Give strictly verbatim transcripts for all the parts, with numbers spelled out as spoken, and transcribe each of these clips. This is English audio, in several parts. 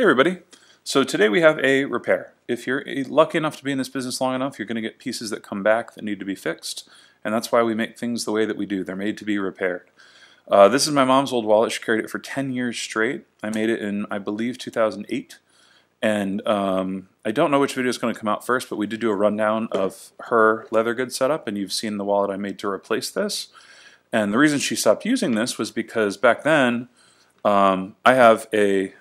Hey everybody, so today we have a repair. If you're lucky enough to be in this business long enough, you're going to get pieces that come back that need to be fixed, and that's why we make things the way that we do. They're made to be repaired. Uh, this is my mom's old wallet. She carried it for ten years straight. I made it in, I believe, two thousand eight, and um, I don't know which video is going to come out first, but we did do a rundown of her leather goods setup, and you've seen the wallet I made to replace this. And the reason she stopped using this was because back then, um, I have a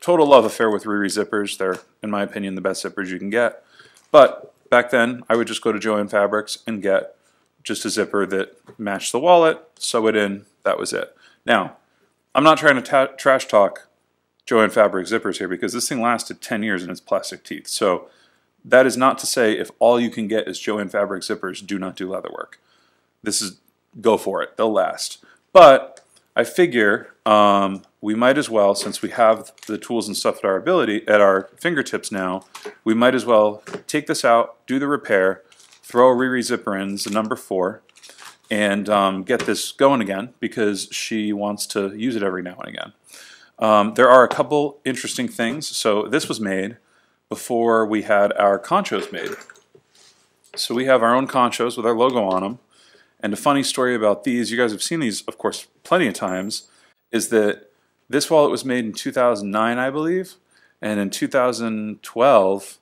total love affair with Riri zippers. They're, in my opinion, the best zippers you can get. But back then, I would just go to Jo-Ann Fabrics and get just a zipper that matched the wallet, sew it in, that was it. Now, I'm not trying to ta trash talk Jo-Ann Fabrics zippers here because this thing lasted ten years in its plastic teeth. So that is not to say if all you can get is Jo-Ann Fabrics zippers, do not do leather work. This is, go for it, they'll last. But I figure um, we might as well, since we have the tools and stuff at our ability at our fingertips now, we might as well take this out, do the repair, throw a Riri zipper in, the number four, and um, get this going again because she wants to use it every now and again. Um, there are a couple interesting things. So this was made before we had our conchos made. So we have our own conchos with our logo on them. And a funny story about these, you guys have seen these, of course, plenty of times, is that this wallet was made in two thousand nine, I believe, and in two thousand twelve,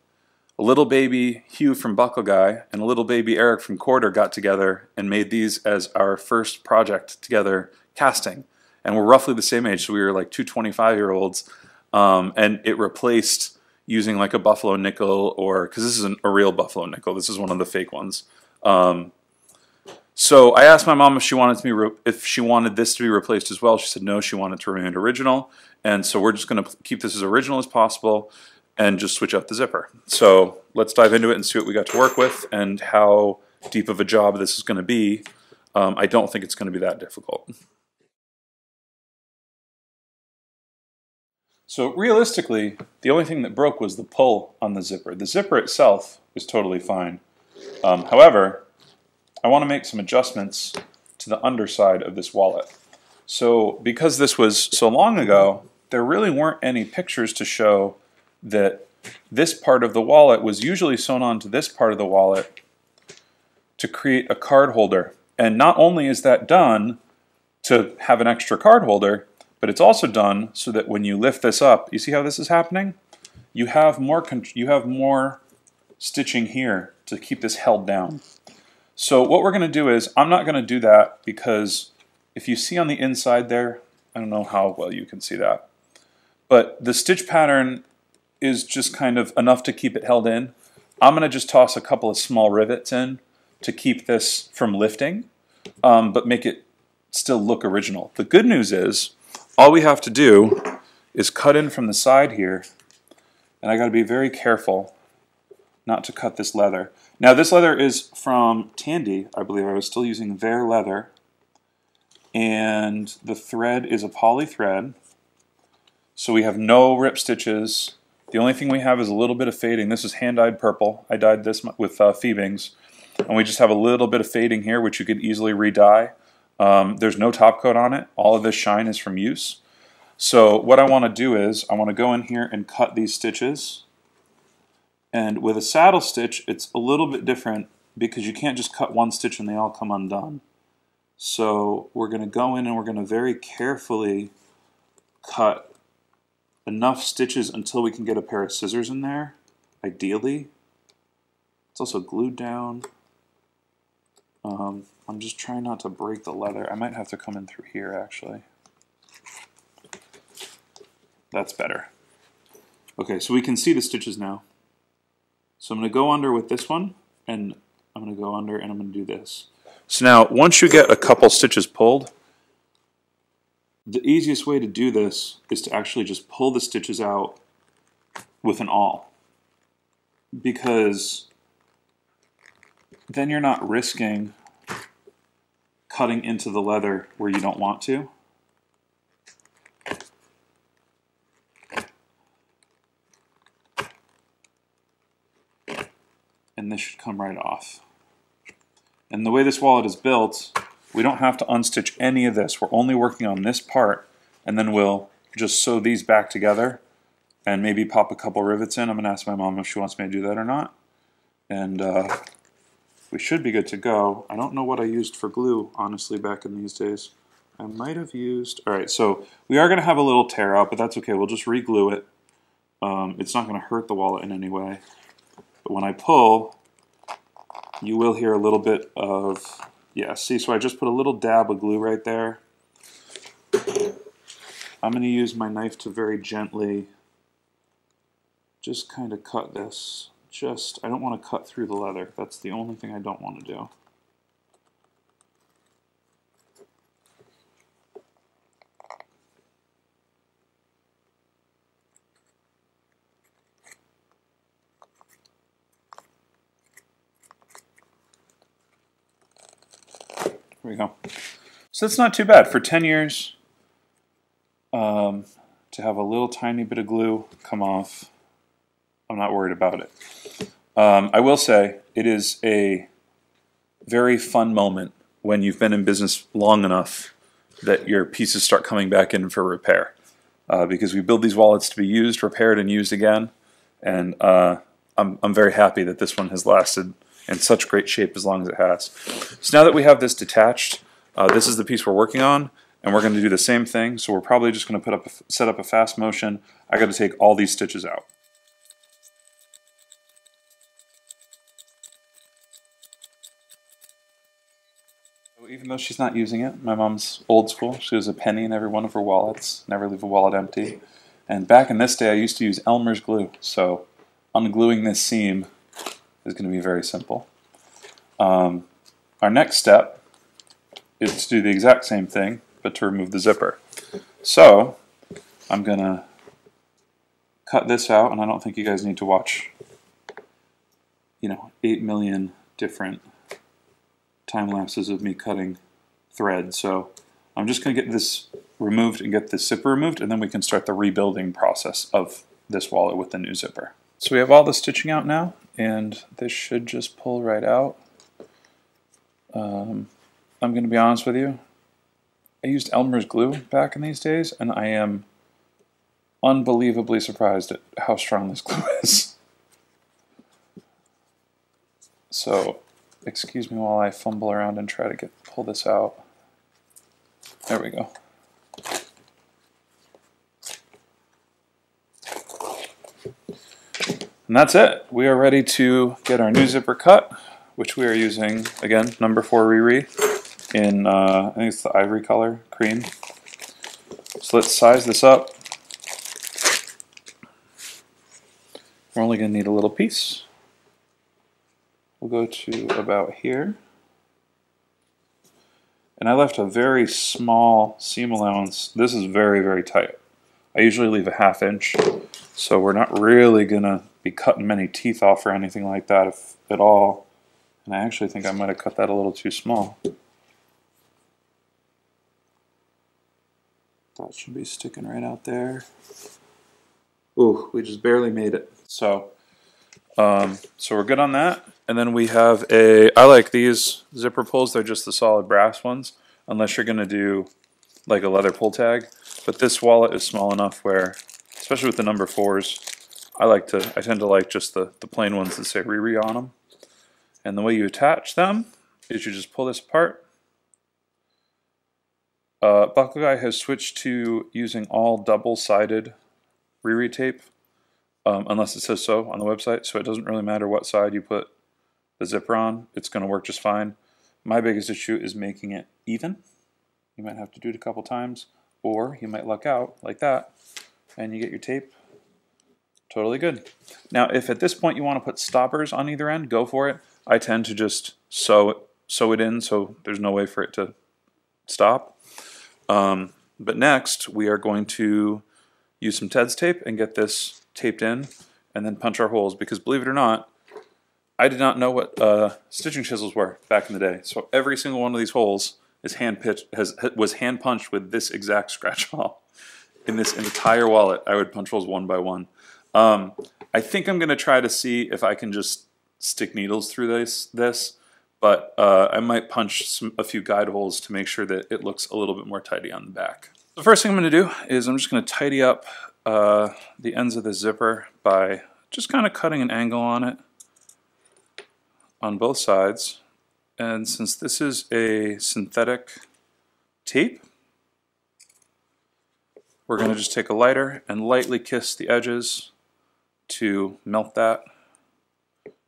a little baby Hugh from Buckle Guy and a little baby Eric from Quarter got together and made these as our first project together, casting. And we're roughly the same age, so we were like two twenty-five-year-olds, um, and it replaced using like a Buffalo Nickel or, because this isn't a real Buffalo Nickel, this is one of the fake ones, um, so I asked my mom if she wanted to be re if she wanted this to be replaced as well. She said no, she wanted to remain original, and so we're just going to keep this as original as possible and just switch up the zipper. So let's dive into it and see what we got to work with and how deep of a job this is going to be. Um, I don't think it's going to be that difficult. So realistically, the only thing that broke was the pull on the zipper. The zipper itself is totally fine. Um, however, I want to make some adjustments to the underside of this wallet. So because this was so long ago, there really weren't any pictures to show that this part of the wallet was usually sewn onto this part of the wallet to create a card holder. And not only is that done to have an extra card holder, but it's also done so that when you lift this up, you see how this is happening? You have more, you have more stitching here to keep this held down. So what we're going to do is, I'm not going to do that because if you see on the inside there, I don't know how well you can see that, but the stitch pattern is just kind of enough to keep it held in. I'm going to just toss a couple of small rivets in to keep this from lifting, um, but make it still look original. The good news is, all we have to do is cut in from the side here, and I got to be very careful not to cut this leather. Now this leather is from Tandy, I believe. I was still using their leather, and the thread is a poly thread, so we have no rip stitches. The only thing we have is a little bit of fading. This is hand-dyed purple. I dyed this with uh, Fiebing's, and we just have a little bit of fading here, which you could easily re-dye. Um, there's no top coat on it. All of this shine is from use. So what I want to do is, I want to go in here and cut these stitches. And with a saddle stitch, it's a little bit different because you can't just cut one stitch and they all come undone. So we're going to go in and we're going to very carefully cut enough stitches until we can get a pair of scissors in there, ideally. It's also glued down. Um, I'm just trying not to break the leather. I might have to come in through here, actually. That's better. Okay, so we can see the stitches now. So I'm going to go under with this one, and I'm going to go under, and I'm going to do this. So now, once you get a couple stitches pulled, the easiest way to do this is to actually just pull the stitches out with an awl, because then you're not risking cutting into the leather where you don't want to. And this should come right off. And the way this wallet is built, we don't have to unstitch any of this. We're only working on this part, and then we'll just sew these back together and maybe pop a couple rivets in. I'm gonna ask my mom if she wants me to do that or not. And uh, we should be good to go. I don't know what I used for glue, honestly, back in these days. I might have used, all right, so we are gonna have a little tear out, but that's okay, we'll just re-glue it. Um, it's not gonna hurt the wallet in any way. But when I pull, you will hear a little bit of, yeah, see, so I just put a little dab of glue right there. I'm gonna use my knife to very gently just kind of cut this. Just, I don't wanna cut through the leather. That's the only thing I don't wanna do. There we go. So that's not too bad for ten years um, to have a little tiny bit of glue come off. I'm not worried about it. Um, I will say it is a very fun moment when you've been in business long enough that your pieces start coming back in for repair, uh, because we build these wallets to be used, repaired, and used again. And uh, I'm, I'm very happy that this one has lasted in such great shape as long as it has. So now that we have this detached, uh, this is the piece we're working on, and we're gonna do the same thing. So we're probably just gonna put up a, set up a fast motion. I gotta take all these stitches out. Even though she's not using it, my mom's old school. She has a penny in every one of her wallets, never leave a wallet empty. And back in this day, I used to use Elmer's glue. So ungluing this seam is going to be very simple. Um, our next step is to do the exact same thing, but to remove the zipper. So I'm going to cut this out, and I don't think you guys need to watch, you know, eight million different time lapses of me cutting thread. So I'm just going to get this removed and get this zipper removed, and then we can start the rebuilding process of this wallet with the new zipper. So we have all the stitching out now, and this should just pull right out. Um, I'm going to be honest with you. I used Elmer's glue back in these days, and I am unbelievably surprised at how strong this glue is. So, excuse me while I fumble around and try to get pull this out. There we go. And that's it. We are ready to get our new zipper cut, which we are using, again, number four Riri in, uh, I think it's the ivory color, cream. So let's size this up. We're only going to need a little piece. We'll go to about here. And I left a very small seam allowance. This is very, very tight. I usually leave a half inch, so we're not really gonna be cutting many teeth off or anything like that, if at all. And I actually think I might have cut that a little too small. That should be sticking right out there. Ooh, we just barely made it. So, um, so we're good on that. And then we have a, I like these zipper pulls. They're just the solid brass ones, unless you're gonna do like a leather pull tag. But this wallet is small enough where, especially with the number fours, I like to, I tend to like just the, the plain ones that say Riri on them. And the way you attach them is you just pull this apart. Uh, Buckle Guy has switched to using all double-sided Riri tape, um, unless it says so on the website, so it doesn't really matter what side you put the zipper on, it's gonna work just fine. My biggest issue is making it even. You might have to do it a couple times, or you might luck out like that and you get your tape totally good. Now if at this point you want to put stoppers on either end, go for it. I tend to just sew it, sew it in so there's no way for it to stop. Um, but next we are going to use some Ted's tape and get this taped in and then punch our holes, because believe it or not, I did not know what uh, stitching chisels were back in the day, so every single one of these holes is hand pitched, has, was hand punched with this exact scratch ball. In this entire wallet, I would punch holes one by one. Um, I think I'm gonna try to see if I can just stick needles through this, this but uh, I might punch some, a few guide holes to make sure that it looks a little bit more tidy on the back. The first thing I'm gonna do is I'm just gonna tidy up uh, the ends of the zipper by just kind of cutting an angle on it on both sides. And since this is a synthetic tape, we're going to just take a lighter and lightly kiss the edges to melt that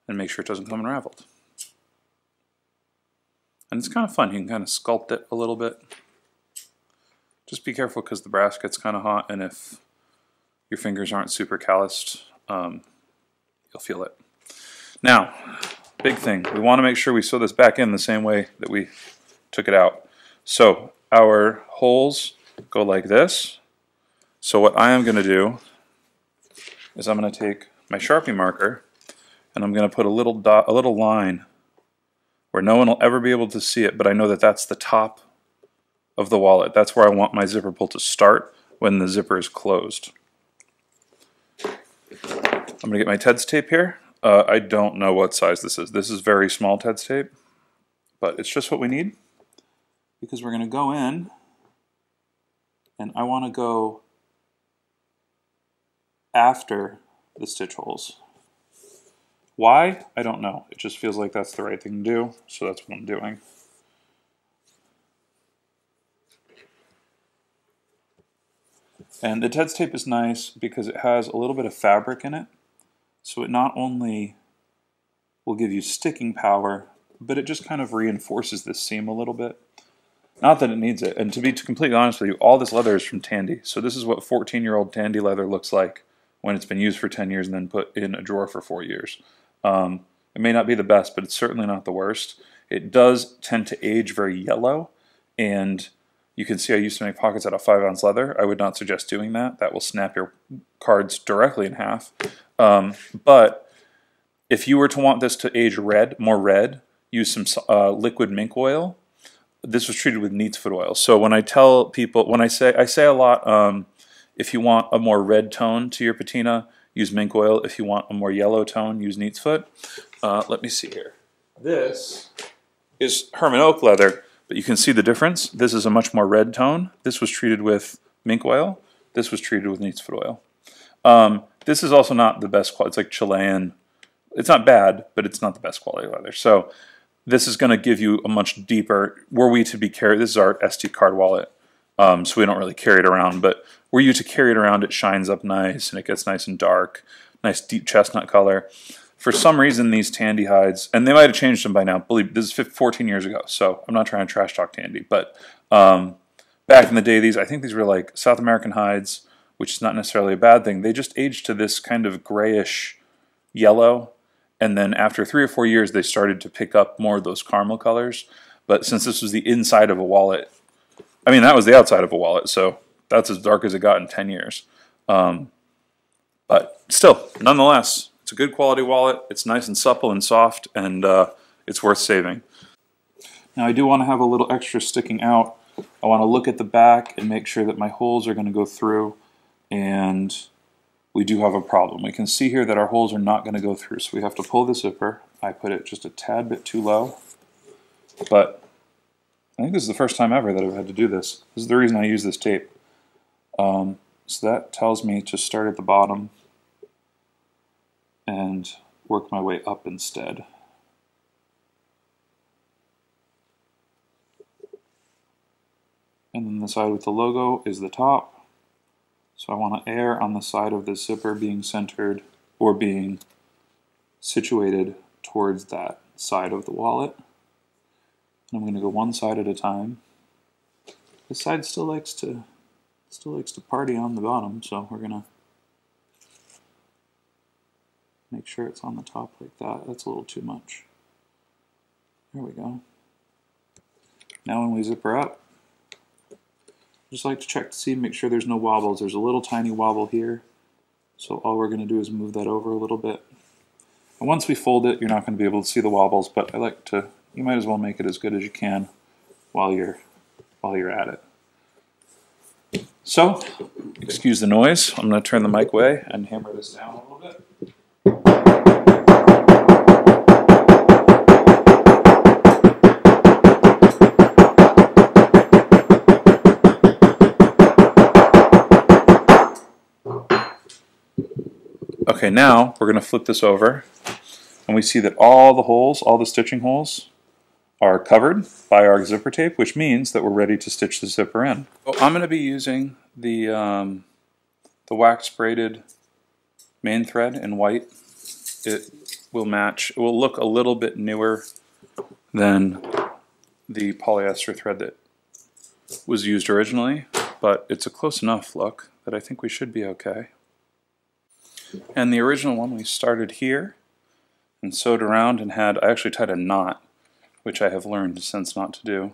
and make sure it doesn't come unraveled. And it's kind of fun. You can kind of sculpt it a little bit. Just be careful because the brass gets kind of hot, and if your fingers aren't super calloused, um, you'll feel it. Now, big thing. We want to make sure we sew this back in the same way that we took it out. So our holes go like this. So what I am going to do is I'm going to take my Sharpie marker and I'm going to put a little dot, a little line where no one will ever be able to see it, but I know that that's the top of the wallet. That's where I want my zipper pull to start when the zipper is closed. I'm going to get my Ted's tape here. Uh, I don't know what size this is. This is very small Ted's tape, but it's just what we need because we're going to go in and I want to go after the stitch holes. Why? I don't know. It just feels like that's the right thing to do, so that's what I'm doing. And the Ted's tape is nice because it has a little bit of fabric in it, so it not only will give you sticking power, but it just kind of reinforces this seam a little bit. Not that it needs it, and to be completely honest with you, all this leather is from Tandy, so this is what fourteen-year-old Tandy leather looks like when it's been used for ten years and then put in a drawer for four years. Um, it may not be the best, but it's certainly not the worst. It does tend to age very yellow, and you can see I used to make pockets out of five ounce leather. I would not suggest doing that. That will snap your cards directly in half. Um, but if you were to want this to age red, more red, use some uh, liquid mink oil. This was treated with neat's foot oil. So when I tell people, when I say, I say a lot, um, if you want a more red tone to your patina, use mink oil. If you want a more yellow tone, use neat's foot. Uh, let me see here. This is Herman Oak leather, but you can see the difference. This is a much more red tone. This was treated with mink oil. This was treated with neat's foot oil. Um, this is also not the best quality. It's like Chilean. It's not bad, but it's not the best quality leather. So this is going to give you a much deeper, were we to be carried, this is our S D card wallet. Um, so we don't really carry it around, but were you to carry it around, it shines up nice and it gets nice and dark, nice deep chestnut color. For some reason, these Tandy hides, and they might have changed them by now. Believe this is fourteen years ago, so I'm not trying to trash talk Tandy, but um, back in the day, these I think these were like South American hides, which is not necessarily a bad thing. They just aged to this kind of grayish yellow, and then after three or four years, they started to pick up more of those caramel colors. But since this was the inside of a wallet, I mean, that was the outside of a wallet, so that's as dark as it got in ten years. Um, but still, nonetheless, it's a good quality wallet. It's nice and supple and soft, and uh, it's worth saving. Now, I do want to have a little extra sticking out. I want to look at the back and make sure that my holes are going to go through, and we do have a problem. We can see here that our holes are not going to go through, so we have to pull the zipper. I put it just a tad bit too low, but I think this is the first time ever that I've had to do this. This is the reason I use this tape. Um, so that tells me to start at the bottom and work my way up instead. And then the side with the logo is the top. So I want to err on the side of the zipper being centered or being situated towards that side of the wallet. I'm going to go one side at a time. This side still likes to still likes to party on the bottom, so we're going to make sure it's on the top like that. That's a little too much. There we go. Now when we zipper up, I just like to check to see, make sure there's no wobbles. There's a little tiny wobble here, so all we're going to do is move that over a little bit. And once we fold it, you're not going to be able to see the wobbles, but I like to you might as well make it as good as you can while you're while you're at it. So, excuse the noise. I'm going to turn the mic away and hammer this down a little bit. Okay, now we're going to flip this over, and we see that all the holes, all the stitching holes, are covered by our zipper tape, which means that we're ready to stitch the zipper in. Oh, I'm going to be using the um, the wax braided main thread in white. It will match. It will look a little bit newer than the polyester thread that was used originally, but it's a close enough look that I think we should be okay. And the original one, we started here and sewed around and had, I actually tied a knot, which I have learned since not to do,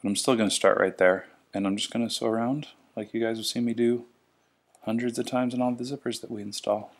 but I'm still going to start right there, and I'm just going to sew around like you guys have seen me do hundreds of times in all the zippers that we install.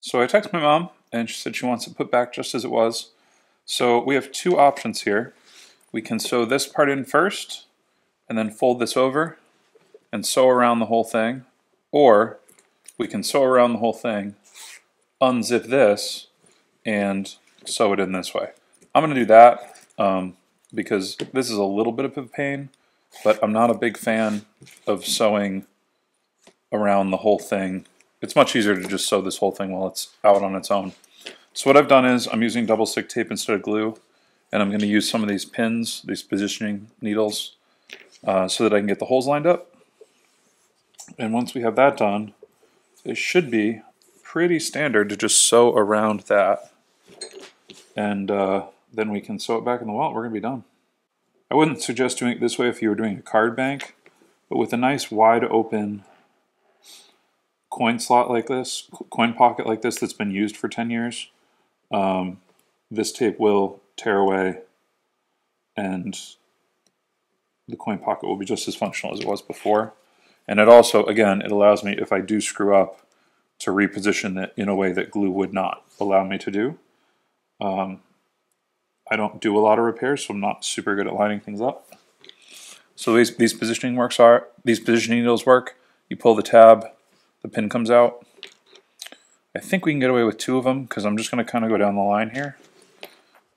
So I texted my mom, and she said she wants it put back just as it was. So we have two options here. We can sew this part in first, and then fold this over, and sew around the whole thing. Or we can sew around the whole thing, unzip this, and sew it in this way. I'm going to do that um, because this is a little bit of a pain, but I'm not a big fan of sewing around the whole thing. It's much easier to just sew this whole thing while it's out on its own. So what I've done is I'm using double stick tape instead of glue, and I'm going to use some of these pins, these positioning needles, uh, so that I can get the holes lined up. And once we have that done, it should be pretty standard to just sew around that, and uh, then we can sew it back in the wallet. We're going to be done. I wouldn't suggest doing it this way if you were doing a card bank, but with a nice wide open coin slot like this, coin pocket like this that's been used for ten years, um, this tape will tear away and the coin pocket will be just as functional as it was before. And it also, again, it allows me, if I do screw up, to reposition it in a way that glue would not allow me to do. Um, I don't do a lot of repairs, so I'm not super good at lining things up. So these, these positioning works are, these positioning needles work. You pull the tab, the pin comes out. I think we can get away with two of them because I'm just going to kind of go down the line here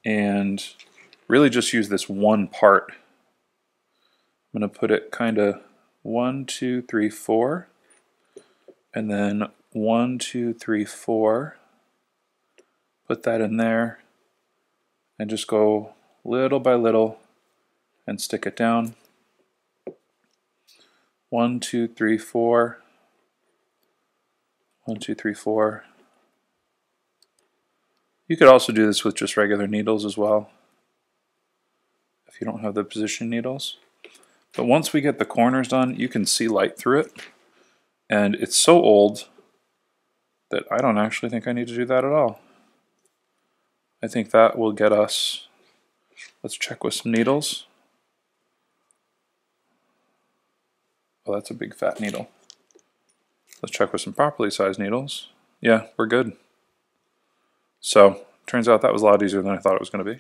and really just use this one part. I'm going to put it kind of one, two, three, four, and then one, two, three, four. Put that in there and just go little by little and stick it down. One, two, three, four. One, two, three, four. You could also do this with just regular needles as well, if you don't have the position needles. But once we get the corners done, you can see light through it. And it's so old that I don't actually think I need to do that at all. I think that will get us, let's check with some needles. Well, that's a big fat needle. Let's check with some properly sized needles. Yeah, we're good. So, turns out that was a lot easier than I thought it was going to be.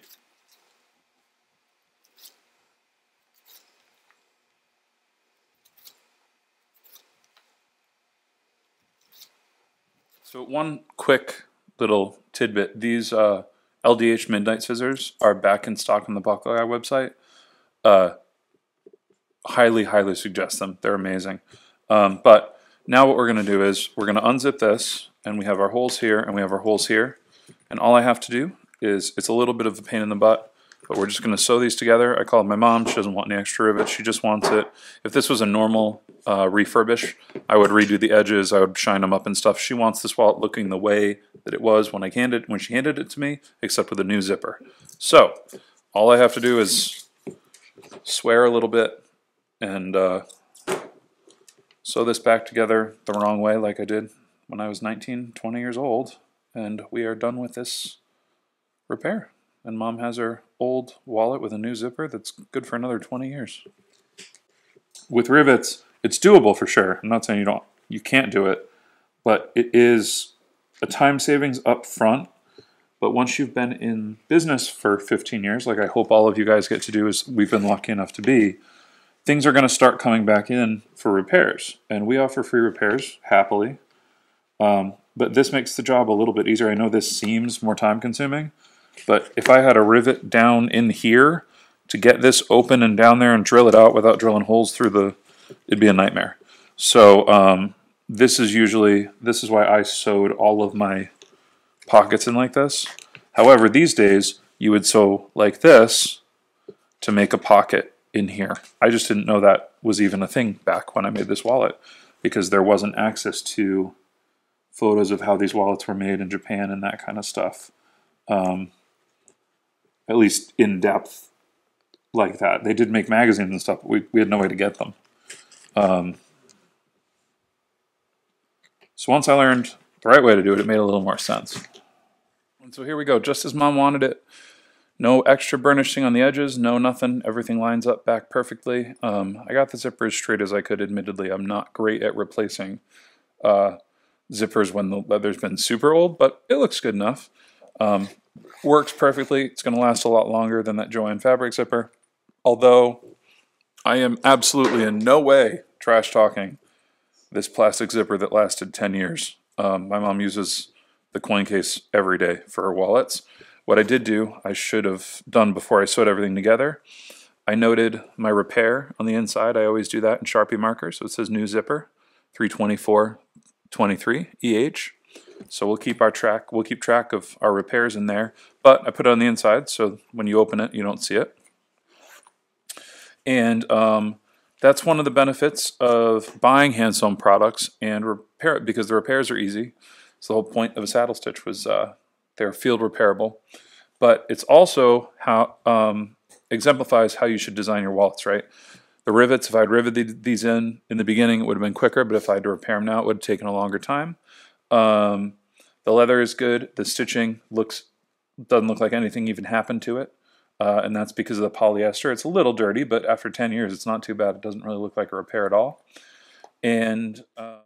So one quick little tidbit. These uh, L D H Midnight Scissors are back in stock on the Buckle Guy website. Uh, highly, highly suggest them. They're amazing. Um, but... Now what we're going to do is we're going to unzip this, and we have our holes here and we have our holes here, and all I have to do is, it's a little bit of a pain in the butt, but we're just going to sew these together. I called my mom. She doesn't want any extra rivet. She just wants it. If this was a normal uh, refurbish, I would redo the edges. I would shine them up and stuff. She wants this wallet looking the way that it was when I handed when she handed it to me, except with a new zipper. So all I have to do is swear a little bit and uh, sew this back together the wrong way like I did when I was nineteen, twenty years old, and we are done with this repair. And Mom has her old wallet with a new zipper that's good for another twenty years. With rivets, it's doable for sure. I'm not saying you don't, you can't do it, but it is a time savings up front. But once you've been in business for fifteen years, like I hope all of you guys get to do, is we've been lucky enough to be, things are going to start coming back in for repairs. And we offer free repairs, happily. Um, but this makes the job a little bit easier. I know this seems more time consuming, but if I had a rivet down in here to get this open and down there and drill it out without drilling holes through the, it'd be a nightmare. So um, this is usually, this is why I sewed all of my pockets in like this. However, these days you would sew like this to make a pocket in here. I just didn't know that was even a thing back when I made this wallet, because there wasn't access to photos of how these wallets were made in Japan and that kind of stuff. Um, at least in depth like that. They did make magazines and stuff, but we, we had no way to get them. Um, so once I learned the right way to do it, it made a little more sense. And so here we go, just as Mom wanted it. No extra burnishing on the edges, no nothing. Everything lines up back perfectly. Um, I got the zipper as straight as I could, admittedly. I'm not great at replacing uh, zippers when the leather's been super old, but it looks good enough. Um, works perfectly. It's going to last a lot longer than that Jo-Ann Fabric zipper. Although I am absolutely in no way trash talking this plastic zipper that lasted ten years. Um, my mom uses the coin case every day for her wallets. What I did do, I should have done before I sewed everything together. I noted my repair on the inside. I always do that in Sharpie marker. So it says new zipper, three twenty-four twenty-three E H. So we'll keep our track, we'll keep track of our repairs in there. But I put it on the inside, so when you open it, you don't see it. And um, that's one of the benefits of buying hand sewn products and repair it, because the repairs are easy. So the whole point of a saddle stitch was uh, they're field repairable, but it's also how um, exemplifies how you should design your wallets, right? The rivets, if I'd riveted these in in the beginning, it would have been quicker, but if I had to repair them now, it would have taken a longer time. Um, the leather is good. The stitching looks doesn't look like anything even happened to it, uh, and that's because of the polyester. It's a little dirty, but after ten years, it's not too bad. It doesn't really look like a repair at all, and. Uh,